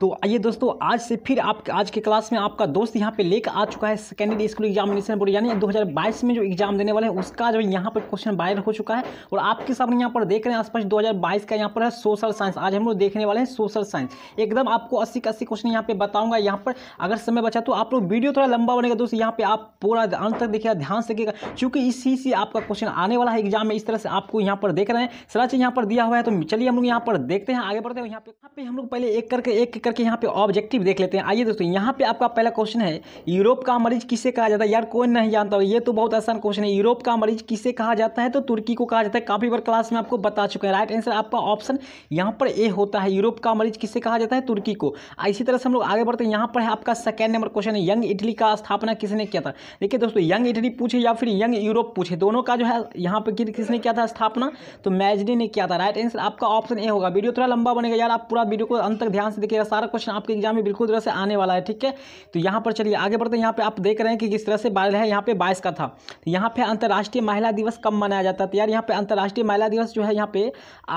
तो आइए दोस्तों, आज से फिर आप आज के क्लास में आपका दोस्त यहाँ पे लेकर आ चुका है सेकेंडरी स्कूल एग्जामिनेशन बोर्ड यानी 2022 में जो एग्जाम देने वाले हैं उसका जो यहाँ पर क्वेश्चन वायरल हो चुका है और आपके सामने यहाँ पर देख रहे हैं स्पष्ट 2022 का यहाँ पर है सोशल साइंस। आज हम लोग देखने वाले हैं सोशल साइंस। एकदम आपको 80 क्वेश्चन यहाँ पे बताऊंगा। यहाँ पर अगर समय बचा तो आप लोग वीडियो थोड़ा लंबा बनेगा दोस्त, यहाँ पे आप पूरा अंत तक देखिएगा, ध्यान से देखिएगा, क्योंकि इसी से आपका क्वेश्चन आने वाला है एग्जाम में। इस तरह से आपको यहाँ पर देख रहे हैं सर्च यहाँ पर दिया हुआ है। तो चलिए हम लोग यहाँ पर देखते हैं, आगे बढ़ते हैं। यहाँ पे हम लोग पहले एक करके यहाँ पे ऑब्जेक्टिव देख लेते हैं। आइए दोस्तों, यहाँ पे आपका पहला क्वेश्चन है, यूरोप का मरीज किसे कहा जाता है? यार कौन नहीं जानता हो, ये तो बहुत आसान क्वेश्चन है। यूरोप का मरीज किसे कहा जाता है? तो तुर्की को कहा जाता है। काफी बार क्लास में आपको बता चुके हैं। राइट आंसर आपका ऑप्शन यहाँ पर ए होता है। यूरोप का मरीज किसे कहा जाता है? तुर्की को। इसी तरह से हम लोग आगे बढ़ते हैं। यहाँ पर है आपका second number question, young Italy का स्थापना किसने किया था? देखिए दोस्तों, यंग इटली पूछे या फिर यंग यूरोप पूछे, दोनों का जो है यहाँ पर किसने किया था स्थापना? तो मैजडी ने किया था। राइट आंसर आपका ऑप्शन ए होगा। वीडियो थोड़ा लंबा बनेगा यार, आप पूरा वीडियो को अंत तक ध्यान से देखिएगा, सारा क्वेश्चन आपके एग्जाम में बिल्कुल तरह से आने वाला है। ठीक है, तो यहाँ पर चलिए आगे बढ़ते हैं। यहाँ पे आप देख रहे हैं कि किस तरह से बारह है, यहाँ पे 22 का था। तो यहाँ पे अंतर्राष्ट्रीय महिला दिवस कब मनाया जाता है? तो यार यहाँ पे अंतर्राष्ट्रीय महिला दिवस जो है यहाँ पे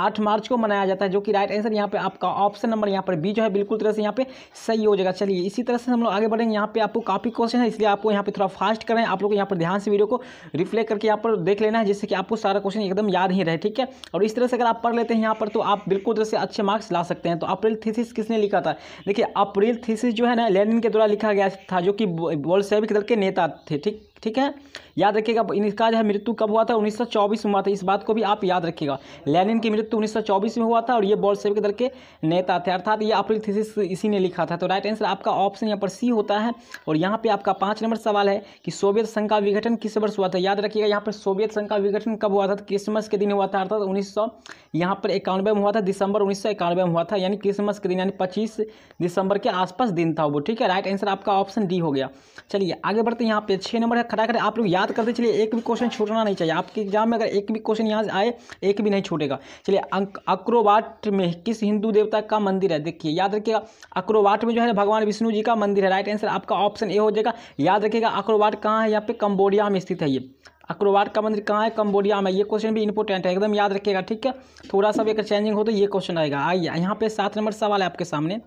8 मार्च को मनाया जाता है, जो कि राइट आंसर यहाँ पे आपका ऑप्शन नंबर यहाँ पर बी जो है बिल्कुल तरह से यहाँ पे सही हो जाएगा। चलिए इसी तरह से हम लोग आगे बढ़ेंगे। यहाँ पे आपको काफी क्वेश्चन है, इसलिए आपको यहाँ पे थोड़ा फास्ट करें। आप लोग यहाँ पर ध्यान से वीडियो को रिफ्लेक्ट करके यहाँ पर देख लेना है, जिससे कि आपको सारा क्वेश्चन एकदम याद ही रहे। ठीक है, और इस तरह से अगर आप पढ़ लेते हैं यहाँ पर तो आप बिल्कुल तरह से अच्छे मार्क्स ला सकते हैं। तो अप्रैल थीसिस किसने लिखा था? देखिए, अप्रैल थीसिस जो है ना लेनिन के द्वारा लिखा गया था, जो कि बोल्शेविक दल के नेता थे। ठीक है, याद रखिएगा। इनका जो है मृत्यु कब हुआ था? 1924 में हुआ था। इस बात को भी आप याद रखिएगा, लेनिन की मृत्यु 1924 में हुआ था और ये बोल्शेविक दल के नेता थे, अर्थात ये अप्रैल थीसिस इसी ने लिखा था। तो राइट आंसर आपका ऑप्शन यहाँ पर सी होता है। और यहाँ पे आपका 5 नंबर सवाल है कि सोवियत संघ का विघटन किस वर्ष हुआ था? याद रखिएगा, यहाँ पर सोवियत संघ का विघटन कब हुआ था? क्रिसमस के दिन हुआ था, अर्थात 1991 में हुआ था, दिसंबर 1991 में हुआ था, यानी क्रिसमस के दिन, यानी 25 दिसंबर के आसपास दिन था वो। ठीक है, राइट आंसर आपका ऑप्शन डी हो गया। चलिए आगे बढ़ते हैं। यहाँ पे 6 नंबर है, खड़ा खड़ा आप लोग याद करते चलिए, एक भी क्वेश्चन छूटना नहीं चाहिए। आपके एग्जाम में अगर एक भी क्वेश्चन यहाँ से आए, एक भी नहीं छूटेगा। चलिए, अंकोर वाट में किस हिंदू देवता का मंदिर है? देखिए, याद रखिएगा, अंकोर वाट में जो है भगवान विष्णु जी का मंदिर है। राइट आंसर आपका ऑप्शन ए हो जाएगा। याद रखिएगा, अंकोर वाट कहाँ है? यहाँ पे कंबोडिया में स्थित है। ये अंकोर वाट का मंदिर कहाँ है? कंबोडिया में। ये क्वेश्चन भी इंपॉर्टेंट है, एकदम याद रखिएगा। ठीक है, थोड़ा सा भी अगर चेंजिंग हो तो ये क्वेश्चन आएगा। आइए, यहाँ पे 7 नंबर सवाल है आपके सामने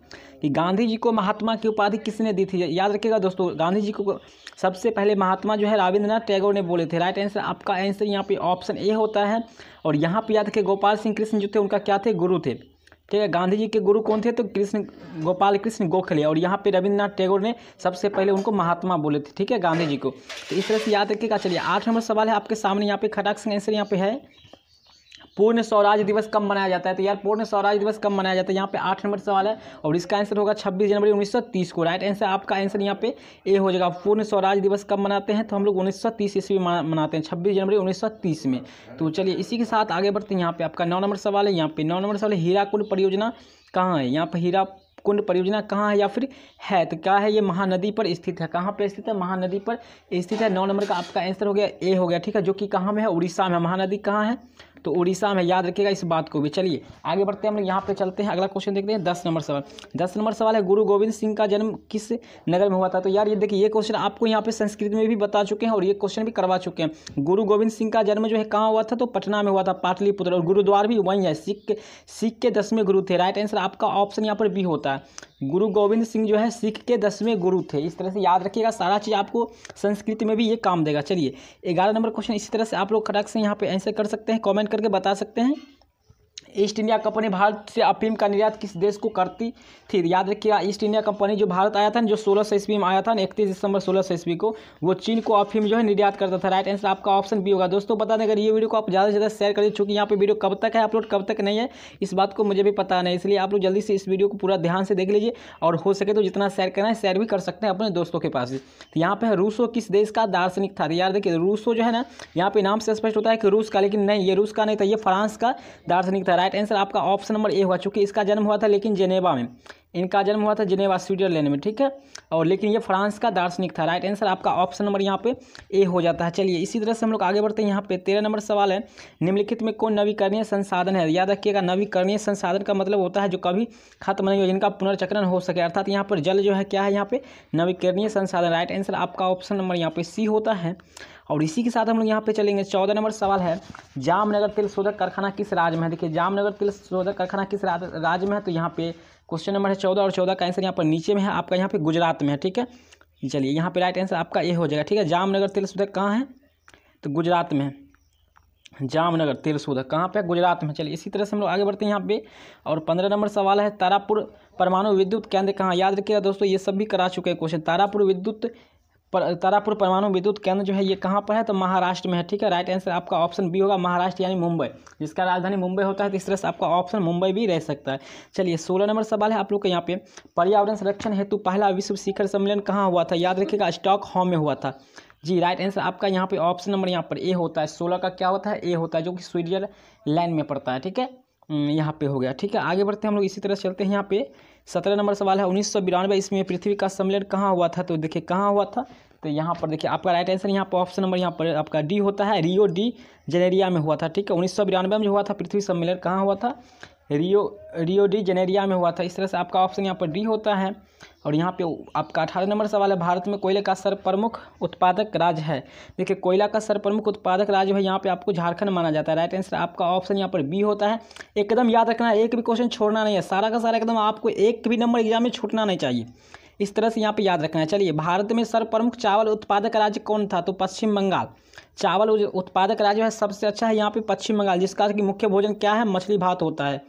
कि गांधी जी को महात्मा की उपाधि किसने दी थी? याद रखिएगा दोस्तों, गांधी जी को सबसे पहले महात्मा जो है रविंद्रनाथ टैगोर ने बोले थे। राइट आंसर आपका आंसर यहाँ पे ऑप्शन ए होता है। और यहाँ पे याद रखिए, गोपाल सिंह कृष्ण जो थे उनका क्या थे? गुरु थे। ठीक है, गांधी जी के गुरु कौन थे? तो कृष्ण गोपाल कृष्ण गोखले। और यहाँ पे रविंद्रनाथ टैगोर ने सबसे पहले उनको महात्मा बोले थे। ठीक है, गांधी जी को। तो इस तरह से याद रखिएगा। चलिए 8 नंबर सवाल है आपके सामने, यहाँ पे खटाक सिंह आंसर यहाँ पे है, पूर्ण स्वराज दिवस कब मनाया जाता है? तो यार पूर्ण स्वराज दिवस कब मनाया जाता है? यहाँ पे 8 नंबर सवाल है और इसका आंसर होगा 26 जनवरी 1930 को। राइट आंसर आपका आंसर यहाँ पे ए हो जाएगा। पूर्ण स्वराज दिवस कब मनाते हैं? तो हम लोग 1930 ईस्वी मनाते हैं, 26 जनवरी 1930 में। तो चलिए इसी के साथ आगे बढ़ते हैं। यहाँ पे आपका 9 नंबर सवाल है, यहाँ पे 9 नंबर सवाल है, हीराकुंड परियोजना कहाँ है? यहाँ पर हीराकुंड परियोजना कहाँ है या फिर है? तो क्या है? ये महानदी पर स्थित है। कहाँ पर स्थित है? महानदी पर स्थित है। 9 नंबर का आपका आंसर हो गया ए हो गया। ठीक है, जो कि कहाँ में है? उड़ीसा में। महानदी कहाँ है? तो उड़ीसा में। याद रखिएगा इस बात को भी। चलिए आगे बढ़ते हैं, हम लोग यहाँ पे चलते हैं, अगला क्वेश्चन देखते हैं। 10 नंबर सवाल, 10 नंबर सवाल है, गुरु गोविंद सिंह का जन्म किस नगर में हुआ था? तो यार ये देखिए, ये क्वेश्चन आपको यहाँ पे संस्कृत में भी बता चुके हैं और ये क्वेश्चन भी करवा चुके हैं। गुरु गोविंद सिंह का जन्म जो है कहाँ हुआ था? तो पटना में हुआ था, पाटलिपुत्र। और गुरुद्वार भी वहीं है, सिख के 10वें गुरु थे। राइट आंसर आपका ऑप्शन यहाँ पर बी होता है। गुरु गोविंद सिंह जो है सिख के 10वें गुरु थे। इस तरह से याद रखिएगा, सारा चीज़ आपको संस्कृत में भी ये काम देगा। चलिए 11 नंबर क्वेश्चन, इसी तरह से आप लोग खटाक से यहाँ पे आंसर कर सकते हैं, कमेंट करके बता सकते हैं। ईस्ट इंडिया कंपनी भारत से अफीम का निर्यात किस देश को करती थी? याद रखिएगा, ईस्ट इंडिया कंपनी जो भारत आया था जो 1600 ईस्वी में आया था, 31 दिसंबर 1600 ईस्वी को, वो चीन को अफीम जो है निर्यात करता था। राइट आंसर आपका ऑप्शन बी होगा। दोस्तों बता दें, अगर ये वीडियो को आप ज़्यादा से ज़्यादा शेयर करिए, चूँकि यहाँ पे वीडियो कब तक है अपलोड, कब तक नहीं है, इस बात को मुझे भी पता नहीं, इसलिए आप लोग जल्दी से इस वीडियो को पूरा ध्यान से देख लीजिए और हो सके तो जितना शेयर करना है शेयर भी कर सकते हैं अपने दोस्तों के पास। तो यहाँ पर रूसो किस देश का दार्शनिक था? याद देखिए, रूसो जो है ना, यहाँ पे नाम से स्पष्ट होता है कि रूस का, लेकिन नहीं, ये रूस का नहीं था, ये फ्रांस का दार्शनिक था। राइट आंसर आपका ऑप्शन नंबर ए हुआ। चूंकि इसका जन्म हुआ था लेकिन जेनेवा में, इनका जन्म हुआ था जिनेवा स्विट्जरलैंड में। ठीक है, और लेकिन ये फ्रांस का दार्शनिक था। राइट आंसर आपका ऑप्शन नंबर यहाँ पे ए हो जाता है। चलिए इसी तरह से हम लोग आगे बढ़ते हैं। यहाँ पे 13 नंबर सवाल है, निम्नलिखित में कौन नवीकरणीय संसाधन है? याद रखिएगा, नवीकरणीय संसाधन का मतलब होता है जो कभी खत्म नहीं हो, जिनका पुनर्चक्रण हो सके, अर्थात यहाँ पर जल जो है क्या है? यहाँ पे नवीकरणीय संसाधन। राइट आंसर आपका ऑप्शन नंबर यहाँ पे सी होता है। और इसी के साथ हम लोग यहाँ पे चलेंगे। 14 नंबर सवाल है, जामनगर तिल शोधक कारखाना किस राज्य में है? देखिए, जामनगर तिल शोधक कारखाना किस राज्य में है? तो यहाँ पे क्वेश्चन नंबर है 14 और 14 का आंसर यहाँ पर नीचे में है आपका, यहाँ पे गुजरात में है। ठीक है, चलिए यहाँ पे राइट आंसर आपका ये हो जाएगा। ठीक है, जामनगर तेल शोधक कहाँ है, तो गुजरात में है। जामनगर तेल शोधक कहाँ पे, गुजरात में। चलिए इसी तरह से हम लोग आगे बढ़ते हैं यहाँ पे। और 15 नंबर सवाल है तारापुर परमाणु विद्युत केंद्र कहाँ। याद रखिएगा दोस्तों, ये सब भी करा चुके हैं क्वेश्चन। तारापुर परमाणु विद्युत केंद्र जो है ये कहाँ पर है, तो महाराष्ट्र में है। ठीक है, राइट आंसर आपका ऑप्शन बी होगा, महाराष्ट्र यानी मुंबई, जिसका राजधानी मुंबई होता है। तो इस तरह से आपका ऑप्शन मुंबई भी रह सकता है। चलिए 16 नंबर सवाल है आप लोग के यहाँ पे, पर्यावरण संरक्षण हेतु पहला विश्व शिखर सम्मेलन कहाँ हुआ था। याद रखिएगा स्टॉकहोम में हुआ था जी। राइट आंसर आपका यहाँ पे ऑप्शन नंबर यहाँ पर ए होता है। 16 का क्या होता है, ए होता है, जो कि स्विट्जरलैंड में पड़ता है। ठीक है, यहाँ पे हो गया। ठीक है, आगे बढ़ते हैं हम लोग, इसी तरह चलते हैं यहाँ पे। 17 नंबर सवाल है 1992 इसमें पृथ्वी का सम्मेलन कहाँ हुआ था, तो देखिए कहाँ हुआ था, तो यहाँ पर देखिए आपका राइट आंसर यहाँ पर ऑप्शन नंबर यहाँ पर आपका डी होता है, रियो डी जेनेरिया में हुआ था। ठीक है, 1992 में जो हुआ था पृथ्वी सम्मेलन कहाँ हुआ था, रियो डी जेनेरिया में हुआ था। इस तरह से आपका ऑप्शन यहाँ पर डी होता है। और यहाँ पे आपका 18 नंबर सवाल है, भारत में कोयले का सर्वप्रमुख उत्पादक राज्य है। देखिए कोयला का सर्वप्रमुख उत्पादक राज्य है, यहाँ पे आपको झारखंड माना जाता है। राइट आंसर आपका ऑप्शन यहाँ पर बी होता है। एकदम याद रखना है, एक भी क्वेश्चन छोड़ना नहीं है, सारा का सारा एकदम, आपको एक भी नंबर एग्जाम में छूटना नहीं चाहिए। इस तरह से यहाँ पे याद रखना है। चलिए, भारत में सर्वप्रमुख चावल उत्पादक राज्य कौन था, तो पश्चिम बंगाल। चावल उत्पादक राज्य है सबसे अच्छा है यहाँ पे पश्चिम बंगाल, जिसका कि मुख्य भोजन क्या है, मछली भात होता है।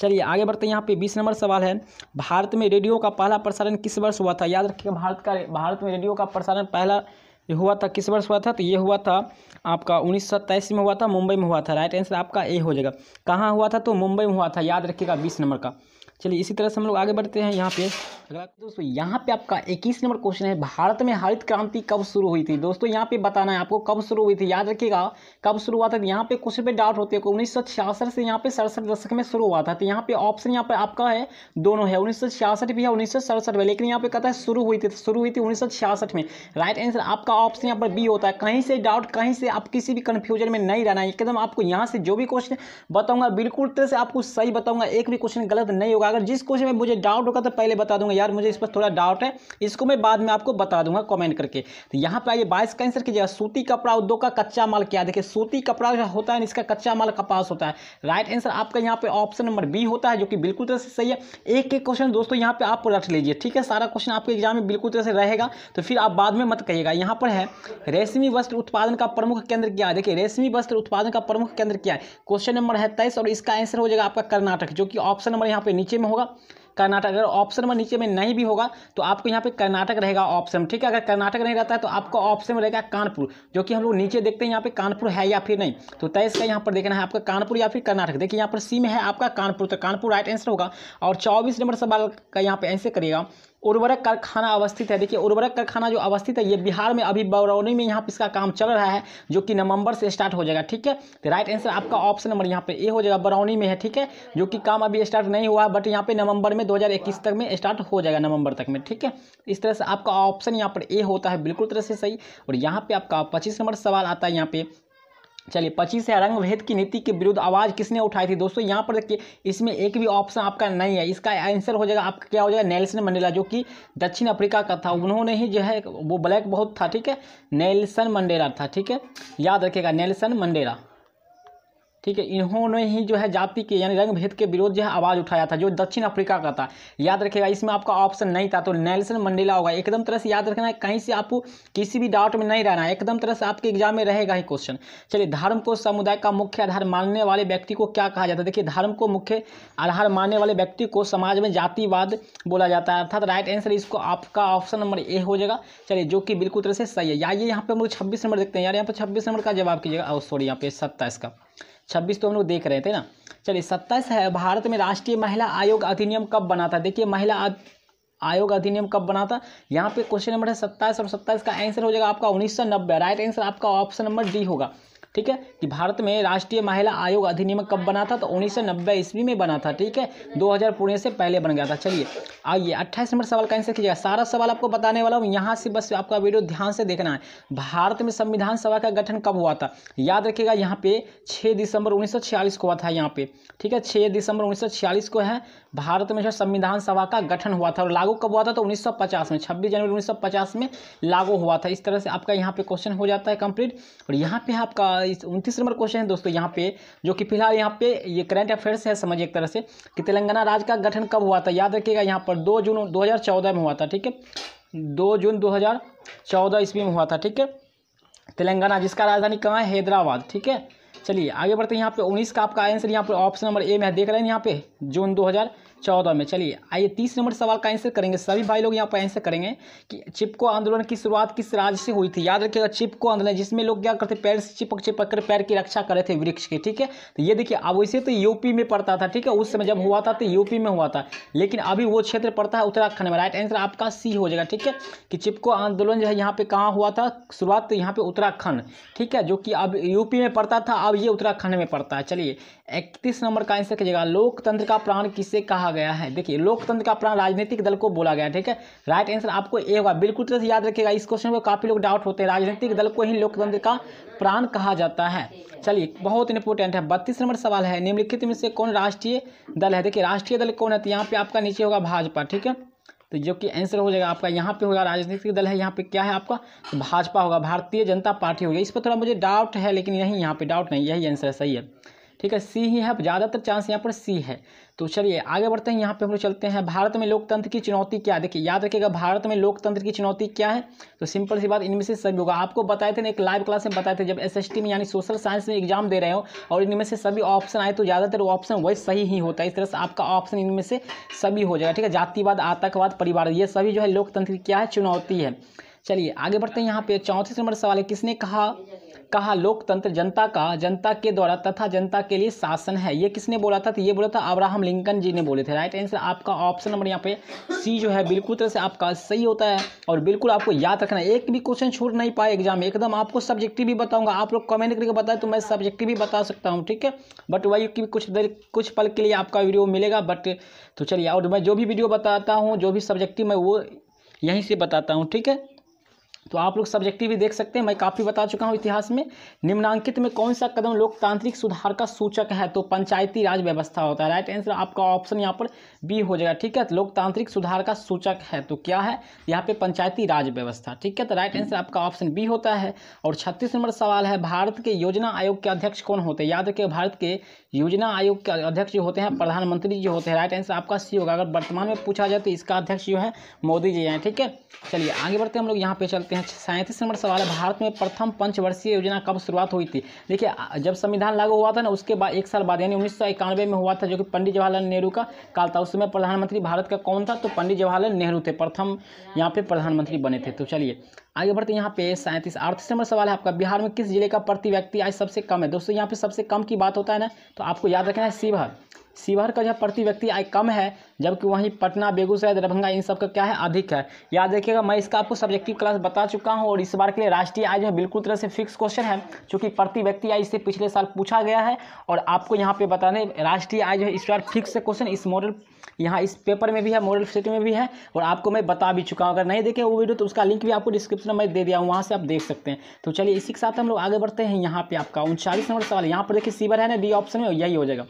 चलिए आगे बढ़ते हैं यहाँ पे। 20 नंबर सवाल है, भारत में रेडियो का पहला प्रसारण किस वर्ष हुआ था। याद रखिएगा भारत में रेडियो का प्रसारण पहला हुआ था किस वर्ष हुआ था, तो ये हुआ था आपका 1927 में हुआ था, मुंबई में हुआ था। राइट आंसर आपका ए हो जाएगा। कहाँ हुआ था, तो मुंबई में हुआ था, याद रखिएगा 20 नंबर का। चलिए इसी तरह से हम लोग आगे बढ़ते हैं यहाँ पे। अगला दोस्तों यहाँ पे आपका 21 नंबर क्वेश्चन है, भारत में हरित क्रांति कब शुरू हुई थी। दोस्तों यहाँ पे बताना है आपको कब शुरू हुई थी, याद रखिएगा कब शुरू हुआ था। यहाँ पे क्वेश्चन पे डाउट होते हैं, 1966 से यहाँ पे 67 दशक में शुरू हुआ था। तो यहाँ पे ऑप्शन यहाँ पे आपका है दोनों है, 1966 भी है 1967 में, लेकिन यहाँ पे कहता है शुरू हुई थी 1966 में। राइट आंसर आपका ऑप्शन यहाँ पर बी होता है। कहीं से डाउट, कहीं से आप किसी भी कन्फ्यूजन में नहीं रहना है, एकदम आपको यहाँ से जो भी क्वेश्चन बताऊँगा बिल्कुल तरह से आपको सही बताऊँगा, एक भी क्वेश्चन गलत नहीं होगा। अगर जिस क्वेश्चन में मुझे डाउट होगा तो पहले बता दूंगा, यार मुझे इस पर थोड़ा डाउट है, इसको मैं बाद में आपको बता दूंगा कमेंट करके। तो यहाँ पे आइए 22 का आंसर कीजिएगा, सूती कपड़ा उद्योग का कच्चा माल क्या। देखिए सूती कपड़ा होता है, इसका कच्चा माल कपास होता है। राइट आंसर आपका यहाँ पे ऑप्शन नंबर बी होता है, जो कि बिल्कुल तरह से सही है। एक एक क्वेश्चन दोस्तों यहाँ पे आप रख लीजिए, ठीक है, सारा क्वेश्चन आपके एग्जाम में बिल्कुल तरह से रहेगा, तो फिर आप बाद में मत कहिएगा। यहाँ पर है रेशमी वस्त्र उत्पादन का प्रमुख केंद्र क्या है। देखिए रेशमी वस्त्र उत्पादन का प्रमुख केंद्र क्या है, क्वेश्चन नंबर है 23 और इसका आंसर हो जाएगा आपका कर्नाटक, जो कि ऑप्शन नंबर यहाँ पे नीचे में होगा कर्नाटक। अगर ऑप्शन नंबर नीचे में नहीं भी होगा तो आपको यहाँ पे कर्नाटक रहेगा ऑप्शन, ठीक है। अगर कर्नाटक नहीं रहता है तो आपका ऑप्शन में रहेगा कानपुर, जो कि हम लोग नीचे देखते हैं यहाँ पे कानपुर है या फिर नहीं। तो 23 का यहाँ पर देखना है आपका कानपुर या फिर कर्नाटक। देखिए यहाँ पर सी में है आपका कानपुर, तो कानपुर राइट आंसर होगा। और 24 नंबर सवाल का यहाँ पे आंसर करिएगा, उर्वरक कारखाना अवस्थित है। देखिए उर्वरक कारखाना जो अवस्थित है ये बिहार में अभी बरौनी में यहाँ पे इसका काम चल रहा है, जो कि नवंबर से स्टार्ट हो जाएगा, ठीक है। तो राइट आंसर आपका ऑप्शन नंबर यहाँ पे ए हो जाएगा, बरौनी में है, ठीक है, जो कि काम अभी स्टार्ट नहीं हुआ है, बट यहाँ पे नवंबर में 2021 तक में स्टार्ट हो जाएगा, नवंबर तक में, ठीक है। इस तरह से आपका ऑप्शन यहाँ पर ए होता है, बिल्कुल तरह से सही। और यहाँ पे आपका 25 नंबर सवाल आता है यहाँ पे। चलिए 25 है, रंगभेद की नीति के विरुद्ध आवाज़ किसने उठाई थी। दोस्तों यहाँ पर देखिए इसमें एक भी ऑप्शन आपका नहीं है, इसका आंसर हो जाएगा आपका क्या हो जाएगा, नेल्सन मंडेला, जो कि दक्षिण अफ्रीका का था, उन्होंने ही जो है वो ब्लैक बहुत था, ठीक है, नेल्सन मंडेला था, ठीक है, याद रखिएगा नेल्सन मंडेला, ठीक है, इन्होंने ही जो है जाति के यानी रंगभेद के विरोध जो है आवाज़ उठाया था, जो दक्षिण अफ्रीका का था, याद रखेगा। इसमें आपका ऑप्शन नहीं था तो नेल्सन मंडेला होगा। एकदम तरह से याद रखना है, कहीं से आपको किसी भी डाउट में नहीं रहना है, एकदम तरह से आपके एग्जाम में रहेगा ही क्वेश्चन। चलिए धर्म को समुदाय का मुख्य आधार मानने वाले व्यक्ति को क्या कहा जाता है। देखिए धर्म को मुख्य आधार मानने वाले व्यक्ति को समाज में जातिवाद बोला जाता है, अर्थात राइट आंसर इसको आपका ऑप्शन नंबर ए हो जाएगा। चलिए जो कि बिल्कुल तरह से सही है। या ये यहाँ पर हम लोग 26 नंबर देखते हैं, यार यहाँ पर 26 नंबर का जवाब कीजिएगा, और सॉरी यहाँ पे 27 का, 26 तो हम लोग देख रहे थे ना। चलिए 27 है, भारत में राष्ट्रीय महिला आयोग अधिनियम कब बना था। देखिए महिला आयोग अधिनियम कब बना था, यहाँ पे क्वेश्चन नंबर है 27 और 27 का आंसर हो जाएगा आपका 1990। राइट आंसर आपका ऑप्शन नंबर डी होगा, ठीक है, कि भारत में राष्ट्रीय महिला आयोग अधिनियम कब बना था, तो 1990 ईस्वी में बना था, ठीक है, 2000 पुणे से पहले बन गया था। चलिए आइए 28 नंबर सवाल का आंसर कीजिएगा। सारा सवाल आपको बताने वाला हूँ, यहाँ से बस आपका वीडियो ध्यान से देखना है। भारत में संविधान सभा का गठन कब हुआ था, याद रखिएगा यहाँ पे 6 दिसंबर 1946 को हुआ था। यहाँ पे ठीक है 6 दिसंबर 1946 को है भारत में जो संविधान सभा का गठन हुआ था, और लागू कब हुआ था, तो 1950 में, 26 जनवरी 1950 में लागू हुआ था। इस तरह से आपका यहाँ पे क्वेश्चन हो जाता है कंप्लीट। और यहाँ पे आपका 29 नंबर क्वेश्चन है दोस्तों यहाँ पे, जो कि फिलहाल यहाँ पे ये करंट अफेयर्स है, समझिए एक तरह से कि तेलंगाना राज्य का गठन कब हुआ था। याद रखिएगा यहाँ पर 2 जून 2014 में हुआ था, ठीक है, 2 जून 2014 ईस्वी में हुआ था, ठीक है। तेलंगाना जिसका राजधानी कहाँ है, हैदराबाद, ठीक है। चलिए आगे बढ़ते हैं, यहाँ पे 19 का आपका आंसर यहाँ पर ऑप्शन नंबर ए में है, देख रहे हैं यहाँ पे जून 2014 में। चलिए आइए 30 नंबर सवाल का आंसर करेंगे, सभी भाई लोग यहाँ पर आंसर करेंगे कि चिपको आंदोलन की शुरुआत किस राज्य से हुई थी। याद रखिएगा चिपको आंदोलन, जिसमें लोग क्या करते, पैर से चिपक चिपक कर पैर की रक्षा करे थे वृक्ष की, ठीक है। तो ये देखिए, अब वैसे तो यूपी में पड़ता था, ठीक है, उस समय जब हुआ था तो यूपी में हुआ था, लेकिन अभी वो क्षेत्र पड़ता है उत्तराखंड में। राइट आंसर आपका सी हो जाएगा, ठीक है, कि चिपको आंदोलन जो है यहाँ पे कहाँ हुआ था शुरुआत, तो यहाँ पे उत्तराखंड, ठीक है, जो कि अब यूपी में पड़ता था, अब ये उत्तराखंड में पड़ता है। चलिए 31 नंबर का आंसर कीजिएगा, लोकतंत्र का प्राण किसे कहा गया है। देखिए लोकतंत्र का प्राण राजनीतिक दल को बोला गया है, ठीक है। राइट आंसर आपको ए होगा, बिल्कुल तरह से याद रखिएगा, इस क्वेश्चन में काफी लोग डाउट होते हैं, राजनीतिक दल को ही लोकतंत्र का प्राण कहा जाता है। चलिए बहुत इंपॉर्टेंट है, 32 नंबर सवाल है, निम्नलिखित में से कौन राष्ट्रीय दल है। देखिए राष्ट्रीय दल कौन है, तो यहाँ पे आपका नीचे होगा भाजपा, ठीक है, तो जो कि आंसर हो जाएगा आपका यहाँ पे होगा, राजनीतिक दल है यहाँ पे क्या है आपका, तो भाजपा होगा, भारतीय जनता पार्टी होगी। इस पर थोड़ा मुझे डाउट है, लेकिन यही यहाँ पे डाउट नहीं, यही आंसर सही है, ठीक है, सी ही है, ज़्यादातर चांस यहाँ पर सी है। तो चलिए आगे बढ़ते हैं, यहाँ पे हम लोग चलते हैं, भारत में लोकतंत्र की चुनौती क्या है। देखिए याद रखिएगा, भारत में लोकतंत्र की चुनौती क्या है, तो सिंपल सी बात इनमें से सभी होगा। आपको बताए थे ना, एक लाइव क्लास में बताए थे, जब SST में यानी सोशल साइंस में एग्जाम दे रहे हो और इनमें से सभी ऑप्शन आए, तो ज़्यादातर ऑप्शन वही सही ही होता है। इस तरह से आपका ऑप्शन इनमें से सभी हो जाएगा, ठीक है, जातिवाद, आतंकवाद, परिवार, ये सभी जो है लोकतंत्र की क्या है, चुनौती है। चलिए आगे बढ़ते हैं, यहाँ पे 34 नंबर सवाल है, किसने कहा लोकतंत्र जनता का, जनता के द्वारा तथा जनता के लिए शासन है। ये किसने बोला था, तो ये बोला था अब्राहम लिंकन जी ने बोले थे। राइट आंसर आपका ऑप्शन नंबर यहाँ पे सी जो है बिल्कुल तरह से आपका सही होता है। और बिल्कुल आपको याद रखना, एक भी क्वेश्चन छूट नहीं पाए एग्जाम में, एकदम आपको सब्जेक्टिव भी बताऊंगा, आप लोग कमेंट करके बताए तो मैं सब्जेक्टिव भी बता सकता हूँ, ठीक है, बट वही कि कुछ देर कुछ पल के लिए आपका वीडियो मिलेगा बट। तो चलिए, और मैं जो भी वीडियो बताता हूँ, जो भी सब्जेक्टिव मैं वो यहीं से बताता हूँ, ठीक है, तो आप लोग सब्जेक्टिव भी देख सकते हैं, मैं काफ़ी बता चुका हूं इतिहास में। निम्नांकित में कौन सा कदम लोकतांत्रिक सुधार का सूचक है, तो पंचायती राज व्यवस्था होता है। राइट आंसर आपका ऑप्शन यहां पर बी हो जाएगा, ठीक है, तो लोकतांत्रिक सुधार का सूचक है तो क्या है यहाँ पे पंचायती राज व्यवस्था, ठीक है, तो राइट आंसर आपका ऑप्शन बी होता है। और 36 नंबर सवाल है, भारत के योजना आयोग के अध्यक्ष कौन होते हैं। याद रखिए भारत के योजना आयोग के अध्यक्ष जो होते हैं प्रधानमंत्री जी होते हैं। राइट आंसर आपका सी होगा, अगर वर्तमान में पूछा जाए तो इसका अध्यक्ष जो है मोदी जी हैं, ठीक है। चलिए आगे बढ़ते हैं, हम लोग यहाँ पे चलते हैं। 37 नंबर सवाल है, भारत में प्रथम पंचवर्षीय योजना कब शुरुआत हुई थी। देखिए जब संविधान लागू हुआ था ना, उसके बाद एक साल बाद यानी 1991 में हुआ था, जो कि पंडित जवाहरलाल नेहरू का काल था। उस समय प्रधानमंत्री भारत का कौन था, तो पंडित जवाहरलाल नेहरू थे, प्रथम यहाँ पे प्रधानमंत्री बने थे। तो चलिए आगे बढ़ते हैं, यहाँ पे 38 नंबर सवाल है आपका, बिहार में किस जिले का प्रति व्यक्ति आय सबसे कम है। दोस्तों यहाँ पे सबसे कम की बात होता है ना, तो आपको याद रखना है शिवहर का जो प्रति व्यक्ति आय कम है, जबकि वहीं पटना, बेगूसराय, दरभंगा इन सब का क्या है, अधिक है। याद रखिएगा मैं इसका आपको सब्जेक्टिव क्लास बता चुका हूं, और इस बार के लिए राष्ट्रीय आय जो है बिल्कुल तरह से फिक्स क्वेश्चन है, क्योंकि प्रति व्यक्ति आय इससे पिछले साल पूछा गया है, और आपको यहाँ पे बताने राष्ट्रीय आय जो है इस बार फिक्स क्वेश्चन इस मॉडल यहाँ इस पेपर में भी है, मॉडल सेट में भी है, और आपको मैं बता भी चुका हूँ। अगर नहीं देखे वो वीडियो तो उसका लिंक भी आपको डिस्क्रिप्शन में दे दिया हूँ, वहाँ से आप देख सकते हैं। तो चलिए इसी के साथ हम लोग आगे बढ़ते हैं, यहाँ पे आपका 39 नंबर सवाल, यहाँ पर देखिए शिवहर है ना डी ऑप्शन में, यही हो जाएगा।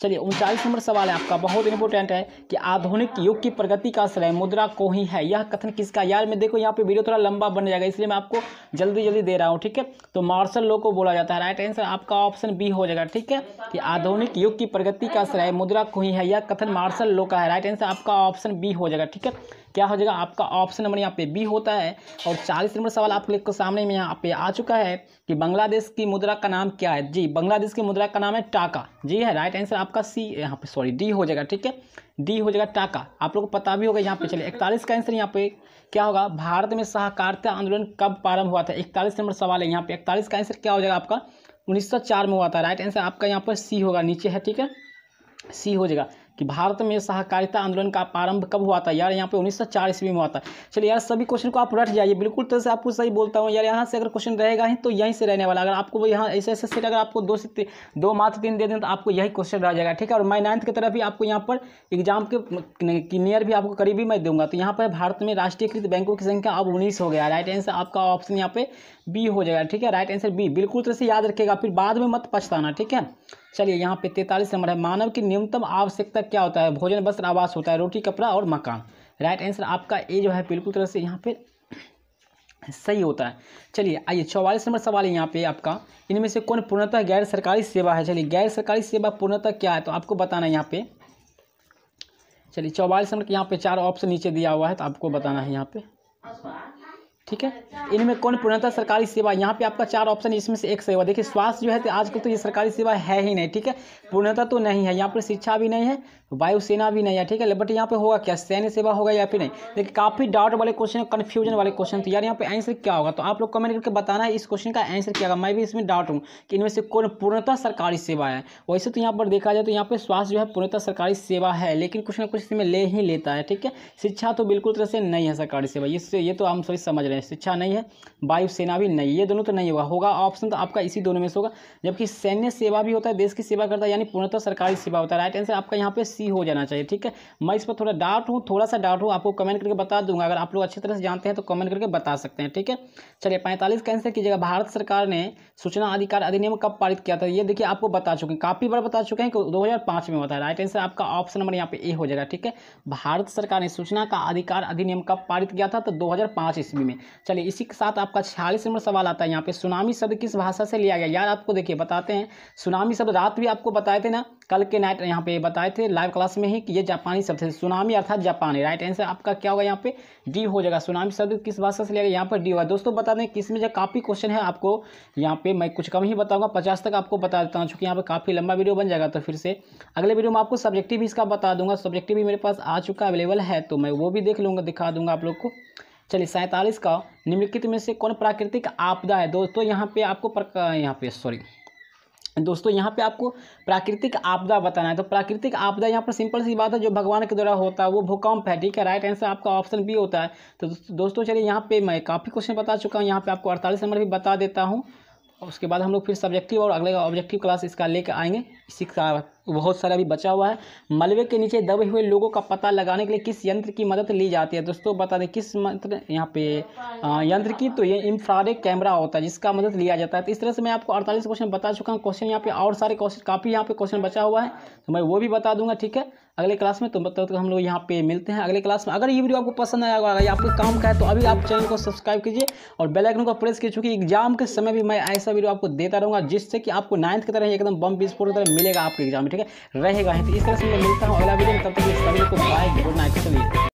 चलिए 39 नंबर सवाल है आपका, बहुत इंपॉर्टेंट है कि आधुनिक युग की प्रगति का श्रेय मुद्रा को ही है, यह कथन किसका। यार मैं देखो यहाँ पे वीडियो थोड़ा लंबा बन जाएगा, इसलिए मैं आपको जल्दी जल्दी दे रहा हूँ, ठीक है। तो मार्शल लॉ को बोला जाता है। राइट आंसर आपका ऑप्शन बी हो जाएगा, ठीक है, कि आधुनिक युग की प्रगति का श्रेय मुद्रा को ही है, यह कथन मार्शल लॉ का है। राइट आंसर आपका ऑप्शन बी हो जाएगा, ठीक है, क्या हो जाएगा आपका ऑप्शन नंबर यहाँ पे बी होता है। और 40 नंबर सवाल आप लोग को सामने में यहाँ पे आ चुका है कि बांग्लादेश की मुद्रा का नाम क्या है। जी बांग्लादेश की मुद्रा का नाम है टाका जी है। राइट आंसर आपका सी यहाँ पे सॉरी डी हो जाएगा, ठीक है, डी हो जाएगा टाका, आप लोगों को पता भी होगा यहाँ पे। चलिए 41 का आंसर यहाँ पे क्या होगा, भारत में सहकारिता आंदोलन कब प्रारंभ हुआ था। 41 नंबर सवाल है यहाँ पे, 41 का आंसर क्या हो जाएगा आपका 1904 में हुआ था। राइट आंसर आपका यहाँ पर सी होगा, नीचे है, ठीक है, सी हो जाएगा कि भारत में सहकारिता आंदोलन का प्रारंभ कब हुआ था। यार यहाँ पे 1904 ईस्वी में हुआ था। चलिए यार सभी क्वेश्चन को आप रट जाइए, बिल्कुल तरह से आपको सही बोलता हूँ यार, यहाँ से अगर क्वेश्चन रहेगा ही तो यहीं से रहने वाला। अगर आपको वो यहाँ ऐसे ऐसे सेट अगर आपको 2 से 3 दे दें तो आपको यही क्वेश्चन रह जाएगा, ठीक है। और मैं 9th की तरफ भी आपको यहाँ पर एग्जाम के नियर भी आपको करीबी मैं दूंगा। तो यहाँ पर भारत में राष्ट्रीयकृत बैंकों की संख्या अब 19 हो गया। राइट आंसर आपका ऑप्शन यहाँ पे बी हो जाएगा, ठीक है, राइट आंसर बी, बिल्कुल तरह से याद रखेगा, फिर बाद में मत पछताना, ठीक है। चलिए यहाँ पे 43 नंबर है, मानव की न्यूनतम आवश्यकता क्या होता है, भोजन वस्त्र आवास होता है, रोटी कपड़ा और मकान। राइट आंसर आपका ए जो है बिल्कुल तरह से यहाँ पे सही होता है। चलिए आइए 44 नंबर सवाल है यहाँ पे आपका, इनमें से कौन पूर्णतः गैर सरकारी सेवा है। चलिए गैर सरकारी सेवा पूर्णतः क्या है तो आपको बताना है यहाँ पे। चलिए 44 नंबर के यहाँ पे चार ऑप्शन नीचे दिया हुआ है तो आपको बताना है यहाँ पे, ठीक है। इनमें कौन पूर्णतः सरकारी सेवा, यहाँ पे आपका चार ऑप्शन, इसमें से एक सेवा। देखिए स्वास्थ्य जो है तो आजकल तो ये सरकारी सेवा है ही नहीं, ठीक है, पूर्णतः तो नहीं है। यहाँ पर शिक्षा भी नहीं है, वायुसेना भी नहीं है, ठीक है। बट यहाँ पे होगा क्या, सैन्य सेवा होगा या फिर नहीं। देखिए काफ़ी डाउट वाले क्वेश्चन, कन्फ्यूजन वाले क्वेश्चन, तो यार यहाँ पे आंसर क्या होगा तो आप लोग कमेंट करके बताना है इस क्वेश्चन का आंसर क्या होगा। मैं भी इसमें डाउट हूँ कि इनमें से कौन पूर्णतः सरकारी सेवा है। वैसे तो यहाँ पर देखा जाए तो यहाँ पर स्वास्थ्य जो है पूर्णतः सरकारी सेवा है, लेकिन कुछ ना कुछ इसमें ले ही लेता है, ठीक है। शिक्षा तो बिल्कुल तरह से नहीं है सरकारी सेवा, ये तो हम सभी समझ रहे हैं, शिक्षा नहीं है, वायुसेना भी नहीं, ये दोनों तो नहीं होगा। ऑप्शन तो आपका इसी दोनों में से होगा, जबकि सैन्य सेवा भी होता है, देश की सेवा करता है, यानी पूर्णतः सरकारी सेवा होता है। राइट आंसर आपका यहाँ पे सी हो जाना चाहिए, ठीक है। मैं इस पर थोड़ा सा डाउट हूँ, आपको कमेंट करके बता दूंगा। अगर आप लोग अच्छी तरह से जानते हैं तो कमेंट करके बता सकते हैं, ठीक है। चलिए 45 का आंसर कीजिएगा, भारत सरकार ने सूचना अधिकार अधिनियम कब पारित किया था। ये देखिए आपको बता चुके हैं, काफी बार बता चुके हैं कि 2005 में होता है। राइट आंसर आपका ऑप्शन नंबर यहाँ पे ए हो जाएगा, ठीक है। भारत सरकार ने सूचना का अधिकार अधिनियम कब पारित किया था तो 2005 ईस्वी में। चलिए इसी के साथ आपका 46 नंबर सवाल आता है यहाँ पे, सुनामी शब्द किस भाषा से लिया गया। यार आपको देखिए बताते हैं, सुनामी शब्द रात भी आपको बताए थे ना, कल के नाइट यहाँ पे बताए थे लाइव क्लास में ही कि ये जापानी शब्द है, सुनामी अर्थात जापानी। राइट आंसर आपका क्या होगा यहाँ पे, डी हो जाएगा। सुनामी शब्द किस भाषा से लिया गया यहाँ पर डी होगा। दोस्तों बता दें कि इसमें जो काफ़ी क्वेश्चन है आपको यहाँ पे, मैं कुछ कम ही बताऊँगा, 50 तक आपको बता देता हूँ, चूँकि यहाँ पर काफ़ी लंबा वीडियो बन जाएगा। तो फिर से अगले वीडियो में आपको सब्जेक्टिव भी इसका बता दूंगा, सब्जेक्टिव भी मेरे पास आ चुका अवेलेबल है, तो मैं वो भी देख लूँगा, दिखा दूँगा आप लोग को। चलिए 47 का, निम्नलिखित में से कौन प्राकृतिक आपदा है। दोस्तों यहाँ पे आपको दोस्तों यहाँ पे आपको प्राकृतिक आपदा बताना है। तो प्राकृतिक आपदा यहाँ पर सिंपल सी बात है, जो भगवान के द्वारा होता है वो भूकंप है, ठीक है। राइट आंसर आपका ऑप्शन बी होता है। तो दोस्तों चलिए यहाँ पे मैं काफ़ी क्वेश्चन बता चुका हूँ, यहाँ पे आपको 48 नंबर भी बता देता हूँ, उसके बाद हम लोग फिर सब्जेक्टिव और अगले ऑब्जेक्टिव क्लास इसका लेकर आएंगे। इसी का बहुत सारा भी बचा हुआ है, मलबे के नीचे दबे हुए लोगों का पता लगाने के लिए किस यंत्र की मदद ली जाती है। दोस्तों बता दें किस मंत्र यहाँ पे यंत्र की, तो ये इंफ्रारेड कैमरा होता है जिसका मदद लिया जाता है। तो इस तरह से मैं आपको 48 क्वेश्चन बता चुका हूँ। क्वेश्चन यहाँ पे और सारे क्वेश्चन, काफ़ी यहाँ पे क्वेश्चन बचा हुआ है, तो मैं वो भी बता दूंगा, ठीक है, अगले क्लास में। तो मतलब हम लोग यहाँ पे मिलते हैं अगले क्लास में। अगर ये वीडियो आपको पसंद आया होगा या आपके काम का है तो अभी आप चैनल को सब्सक्राइब कीजिए और बेल आइकन को प्रेस कीजिए, क्योंकि एग्जाम के समय भी मैं ऐसा वीडियो आपको देता रहूँगा जिससे कि आपको 9th की तरह एकदम बम विस्फोट की तरह मिलेगा आपके एग्जाम, ठीक है, रहेगा। तो इस तरह से मैं मिलता हूँ अगला वीडियो में, तब तक सभी को बाय, गुड नाइट।